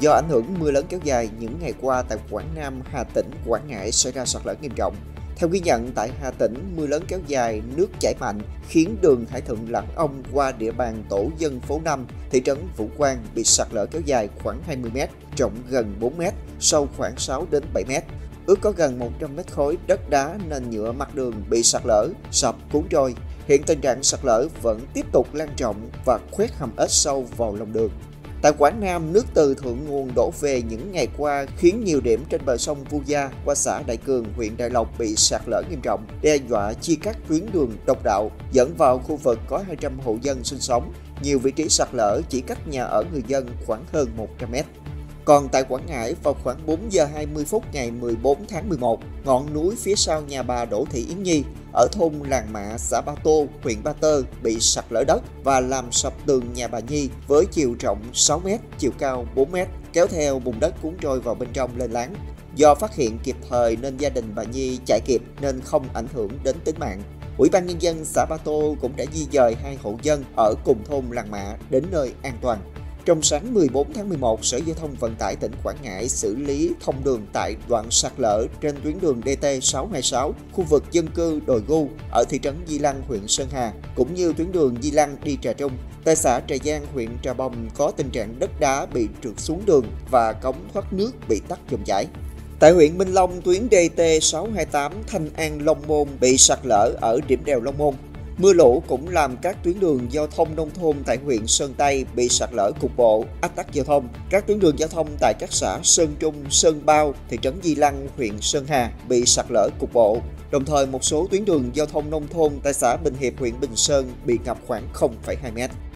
Do ảnh hưởng mưa lớn kéo dài, những ngày qua tại Quảng Nam, Hà Tĩnh, Quảng Ngãi xảy ra sạt lở nghiêm trọng. Theo ghi nhận, tại Hà Tĩnh, mưa lớn kéo dài, nước chảy mạnh khiến đường Hải Thượng Lãng Ông qua địa bàn tổ dân phố 5, thị trấn Vũ Quang bị sạt lở kéo dài khoảng 20 m, rộng gần 4 m, sâu khoảng 6 đến 7 m. Ước có gần 100 m khối đất đá, nền nhựa mặt đường bị sạt lở, sập, cuốn trôi. Hiện tình trạng sạt lở vẫn tiếp tục lan rộng và khoét hầm ếch sâu vào lòng đường. Tại Quảng Nam, nước từ thượng nguồn đổ về những ngày qua khiến nhiều điểm trên bờ sông Vu Gia qua xã Đại Cường, huyện Đại Lộc bị sạt lở nghiêm trọng, đe dọa chia cắt tuyến đường độc đạo dẫn vào khu vực có 200 hộ dân sinh sống. Nhiều vị trí sạt lở chỉ cách nhà ở người dân khoảng hơn 100 m. Còn tại Quảng Ngãi, vào khoảng 4 giờ 20 phút ngày 14 tháng 11, ngọn núi phía sau nhà bà Đỗ Thị Yến Nhi ở thôn Làng Mạ, xã Ba Tô, huyện Ba Tơ bị sạt lở đất và làm sập tường nhà bà Nhi với chiều rộng 6 m, chiều cao 4 m, kéo theo bùn đất cuốn trôi vào bên trong lên láng. Do phát hiện kịp thời nên gia đình bà Nhi chạy kịp nên không ảnh hưởng đến tính mạng. Ủy ban nhân dân xã Ba Tô cũng đã di dời 2 hộ dân ở cùng thôn Làng Mạ đến nơi an toàn. Trong sáng 14 tháng 11, Sở Giao thông Vận tải tỉnh Quảng Ngãi xử lý thông đường tại đoạn sạt lở trên tuyến đường DT626, khu vực dân cư Đồi Gu ở thị trấn Di Lăng, huyện Sơn Hà, cũng như tuyến đường Di Lăng đi Trà Trung. Tại xã Trà Giang, huyện Trà Bồng có tình trạng đất đá bị trượt xuống đường và cống thoát nước bị tắc dòng chảy. Tại huyện Minh Long, tuyến DT628 Thanh An - Long Môn bị sạt lở ở điểm đèo Long Môn. Mưa lũ cũng làm các tuyến đường giao thông nông thôn tại huyện Sơn Tây bị sạt lở cục bộ, ách tắc giao thông. Các tuyến đường giao thông tại các xã Sơn Trung, Sơn Bao, thị trấn Di Lăng, huyện Sơn Hà bị sạt lở cục bộ. Đồng thời, một số tuyến đường giao thông nông thôn tại xã Bình Hiệp, huyện Bình Sơn bị ngập khoảng 0,2 m.